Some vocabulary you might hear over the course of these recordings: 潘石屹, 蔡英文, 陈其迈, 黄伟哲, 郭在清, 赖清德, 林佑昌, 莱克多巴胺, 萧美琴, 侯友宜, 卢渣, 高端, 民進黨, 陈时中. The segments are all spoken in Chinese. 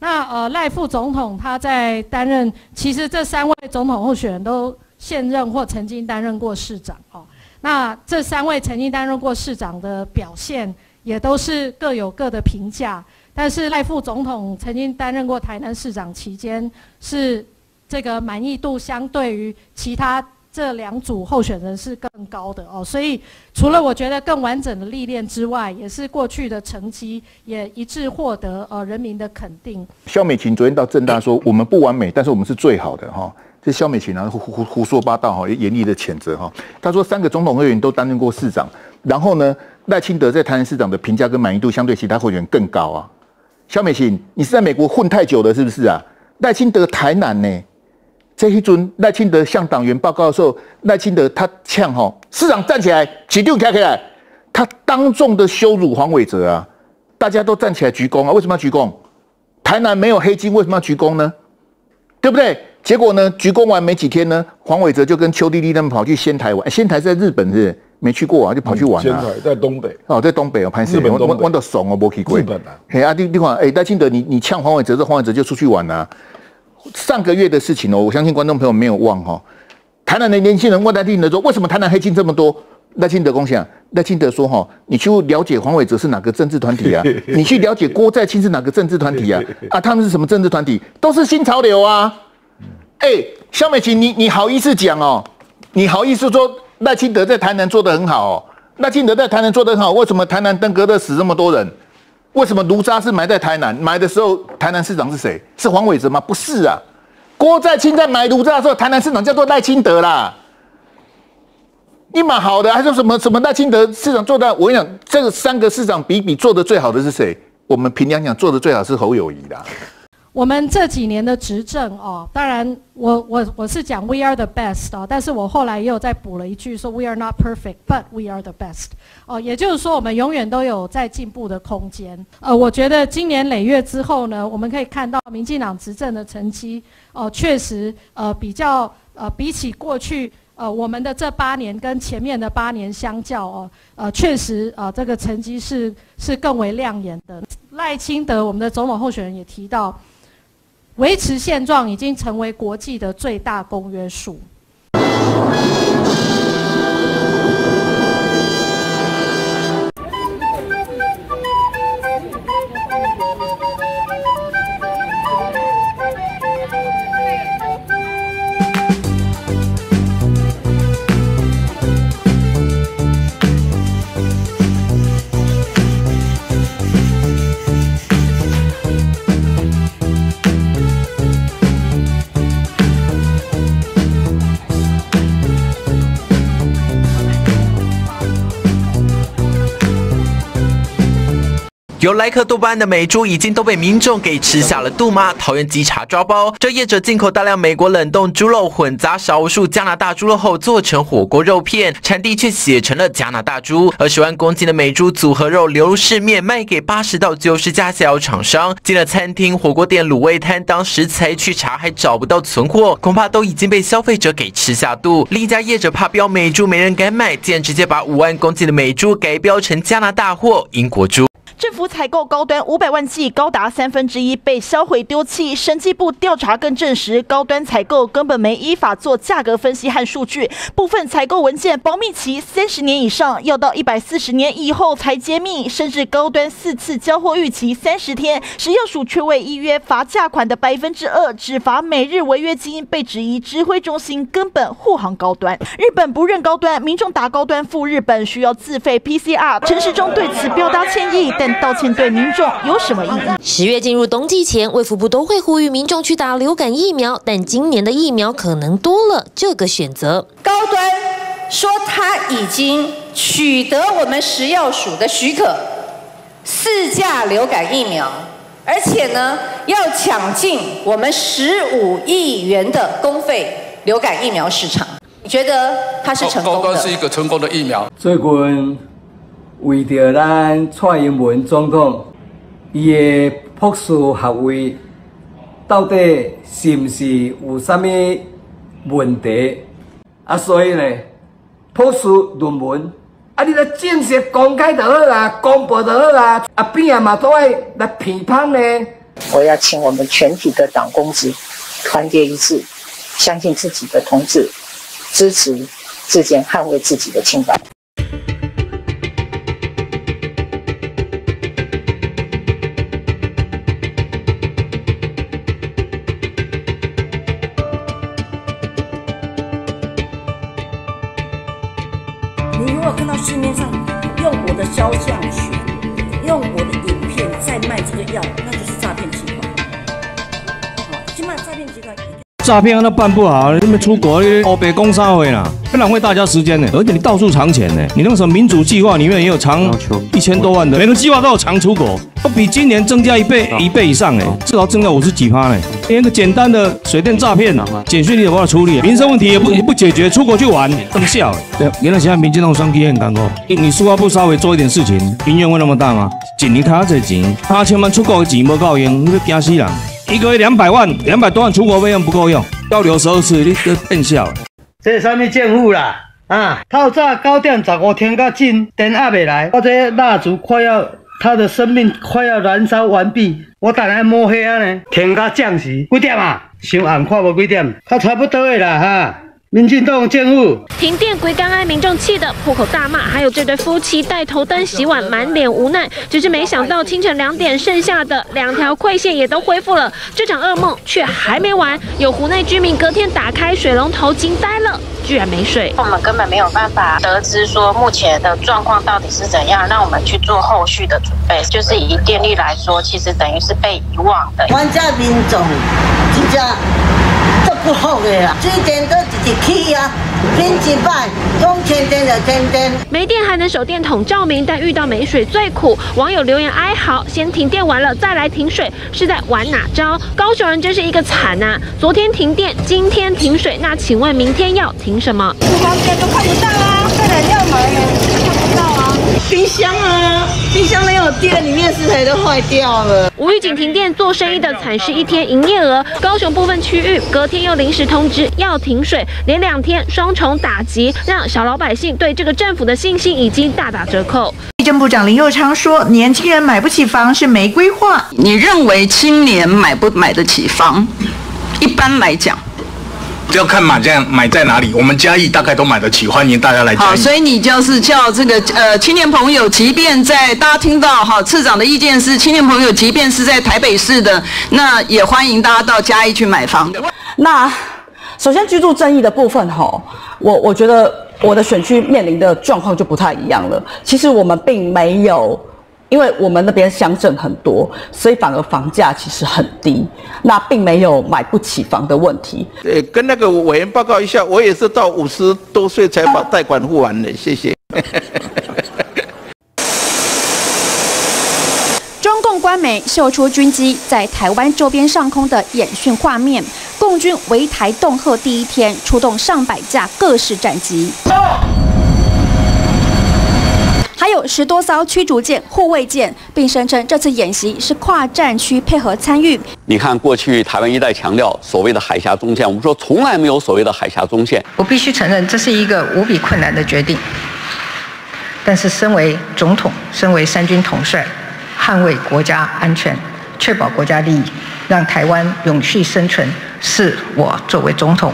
那赖副总统他在担任，其实这三位总统候选人都现任或曾经担任过市长哦。那这三位曾经担任过市长的表现，也都是各有各的评价。但是赖副总统曾经担任过台南市长期间，是这个满意度相对于其他这两组候选人是更高的哦。所以除了我觉得更完整的历练之外，也是过去的成绩也一致获得人民的肯定。萧美琴昨天到政大说，我们不完美，但是我们是最好的哈。这萧美琴啊，胡说八道哈，也严厉的谴责哈。他说三个总统候选人都担任过市长，然后呢，赖清德在台南市长的评价跟满意度相对其他候选人更高啊。萧美琴，你是在美国混太久了是不是啊？赖清德台南呢？这一尊赖清德向党员报告的时候，赖清德他呛吼，市长站起来，起立开来，他当众的羞辱黄伟哲啊！大家都站起来鞠躬啊，为什么要鞠躬？台南没有黑金，为什么要鞠躬呢？对不对？结果呢？鞠躬完没几天呢，黄伟哲就跟邱莉莉他们跑去仙台玩。仙台在日本是不是没去过啊，就跑去玩了、啊。仙台在东北哦，在东北哦，潘石屹玩到怂哦，没去过。日本啊，嘿啊，你看，哎，赖清德你呛黄伟哲，这黄伟哲就出去玩了、啊。上个月的事情哦，我相信观众朋友没有忘哈、哦。台南的年轻人问赖清德说：“为什么台南黑金这么多？”赖清德恭喜啊！赖清德说：“哈，你去了解黄伟哲是哪个政治团体啊？你去了解郭在清是哪个政治团体啊？啊，他们是什么政治团体？都是新潮流啊！”萧美琴，你好意思讲哦？你好意思说赖清德在台南做得很好哦？赖清德在台南做得很好，为什么台南登革热死这么多人？为什么卢渣是埋在台南？埋的时候，台南市长是谁？是黄伟哲吗？不是啊，郭在清在埋卢渣的时候，台南市长叫做赖清德啦。一码好的，还说什么赖清德市长做的？我跟你讲，这个三个市长比做的最好的是谁？我们凭良讲，做的最好是侯友宜啦。我们这几年的执政哦，当然我是讲 we are the best 哦，但是我后来也有再补了一句说 we are not perfect but we are the best 哦，也就是说我们永远都有在进步的空间。我觉得今年累月之后呢，我们可以看到民进党执政的成绩哦，确实比较比起过去我们的这8年跟前面的8年相较哦，确实这个成绩是更为亮眼的。赖清德我们的总统候选人也提到。维持现状已经成为国际的最大公约数。由莱克多巴胺的美猪已经都被民众给吃下了肚吗？桃园稽查抓包，这业者进口大量美国冷冻猪肉，混杂少数加拿大猪肉后做成火锅肉片，产地却写成了加拿大猪。20万公斤的美猪组合肉流入市面，卖给80到90家下游厂商，进了餐厅、火锅店、卤味摊当食材去查，还找不到存货，恐怕都已经被消费者给吃下肚。另一家业者怕标美猪没人敢买，竟然直接把5万公斤的美猪改标成加拿大或英国猪。政府采购高端500万剂，高达1/3被销毁丢弃。审计部调查更证实，高端采购根本没依法做价格分析和数据，部分采购文件保密期30年以上，要到140年以后才揭秘，甚至高端4次交货逾期30天，食药署却未依约罚价款的2%，只罚每日违约金，被质疑指挥中心根本护航高端。日本不认高端，民众打高端赴日本需要自费 PCR， 陈时中对此表达歉意，但道歉对民众有什么意义？10月进入冬季前，卫福部都会呼吁民众去打流感疫苗，但今年的疫苗可能多了这个选择。高端说他已经取得我们食药署的许可，4价流感疫苗，而且呢要抢进我们15亿元的公费流感疫苗市场。你觉得它是成功的？高端是一个成功的疫苗。最近。为着咱蔡英文总统，伊的博士学位到底是毋是有啥物问题？啊，所以呢，博士论文啊，你来正式公开就好啦，公布就好啦，啊，边啊嘛都爱来批判呢。我要请我们全体的党公职团结一致，相信自己的同志，支持自检，捍卫自己的清白。你如果看到市面上用我的肖像权、用我的影片在卖这个药，那就是诈骗集团。好，起码诈骗集团。诈骗都办不好，你们出国欧北工商会啦，不浪费大家时间呢。而且你到处藏钱呢，你那什么民主计划里面也有藏1000多万的，每个计划都有藏出国，都比今年增加一倍以上哎，至少增加50几%呢。连个简单的水电诈骗、简讯你怎么处理？民生问题也不解决，出国去玩更笑。对，原来现在民进党双击很干过，你苏花部稍微做一点事情，民怨会那么大吗？一年开这钱，8000万出国的钱无够用，你要惊死人。一个月200万，200多万出国费用不够用，要留12次，你都变笑。这是啥物政府啦？啊，透早9点15分到进，电压未来，我这蜡烛快要，他的生命快要燃烧完毕，我等下摸黑啊呢，停到降时几点啊？上暗看无几点，他差不多的啦哈。民进党政府停电归刚爱民众气的破口大骂，还有这对夫妻带头灯洗碗，满脸无奈。只是没想到清晨2点，剩下的2条溃线也都恢复了，这场噩梦却还没完。有湖内居民隔天打开水龙头惊呆了，居然没水。我们根本没有办法得知说目前的状况到底是怎样，让我们去做后续的准备。就是以电力来说，其实等于是被遗忘的。我们这民众真正。不好的啦，水电都一直起啊，变一摆，讲天天就天天。没电还能手电筒照明，但遇到没水最苦。网友留言哀嚎：先停电完了再来停水，是在玩哪招？高雄人真是一个惨呐！昨天停电，今天停水，那请问明天要停什么？厨房间都看不到啊，快点要买耶，看不到啊，冰箱啊。冰箱没有电，里面食材都坏掉了。无预警停电，做生意的惨失1天营业额。高雄部分区域隔天又临时通知要停水，连2天双重打击，让小老百姓对这个政府的信心已经大打折扣。地政部长林佑昌说：“年轻人买不起房是没规划。你认为青年买得起房？一般来讲。”要看买在哪里，我们嘉义大概都买得起，欢迎大家来嘉义。好，所以你就是叫这个青年朋友，即便在大家听到哈次长的意见是，青年朋友即便是在台北市的，那也欢迎大家到嘉义去买房。那首先居住正义的部分哈，我觉得我的选区面临的状况就不太一样了。其实我们并没有。因为我们那边乡镇很多，所以反而房价其实很低，那并没有买不起房的问题。跟那个委员报告一下，我也是到50多岁才把贷款付完的，谢谢。中共官媒秀出军机在台湾周边上空的演训画面，共军围台恫吓第1天出动上百架各式战机。还有10多艘驱逐舰、护卫舰，并声称这次演习是跨战区配合参与。你看，过去台湾一再强调所谓的海峡中线，我们说从来没有所谓的海峡中线。我必须承认，这是一个无比困难的决定。但是，身为总统，身为3军统帅，捍卫国家安全，确保国家利益，让台湾永续生存，是我作为总统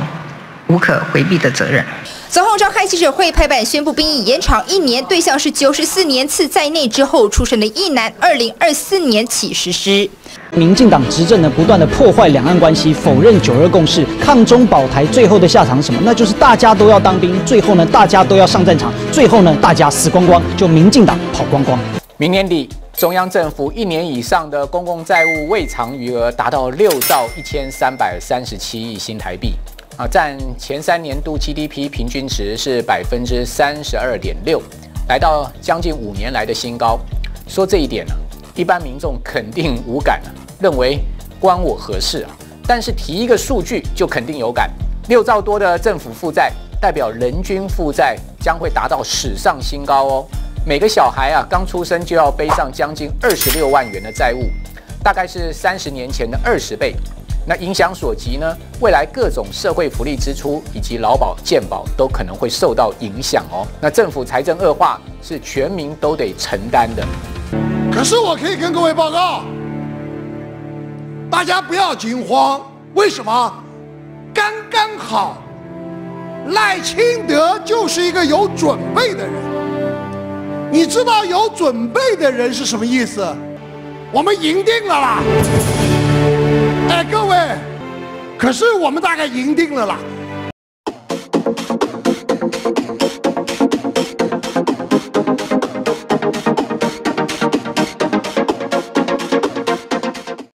无可回避的责任。总统召开记者会，拍板宣布兵役延长1年，对象是94年次在内之后出生的役男，2024年起实施。民进党执政呢，不断的破坏两岸关系，否认9·2共识，抗中保台，最后的下场是什么？那就是大家都要当兵，最后呢，大家都要上战场，最后呢，大家死光光，就民进党跑光光。明年底，中央政府1年以上的公共债务未偿余额达到6兆1337亿新台币。啊，占前3年度 GDP 平均值是32.6%，来到将近5年来的新高。说这一点呢，一般民众肯定无感，认为关我何事啊？但是提一个数据就肯定有感，6兆多的政府负债，代表人均负债将会达到史上新高哦。每个小孩啊，刚出生就要背上将近26万元的债务，大概是30年前的20倍。那影响所及呢？未来各种社会福利支出以及劳保、健保都可能会受到影响哦。那政府财政恶化是全民都得承担的。可是我可以跟各位报告，大家不要惊慌，为什么？刚刚好。赖清德就是一个有准备的人。你知道有准备的人是什么意思？我们赢定了啦！哎，各位，可是我们大概赢定了啦。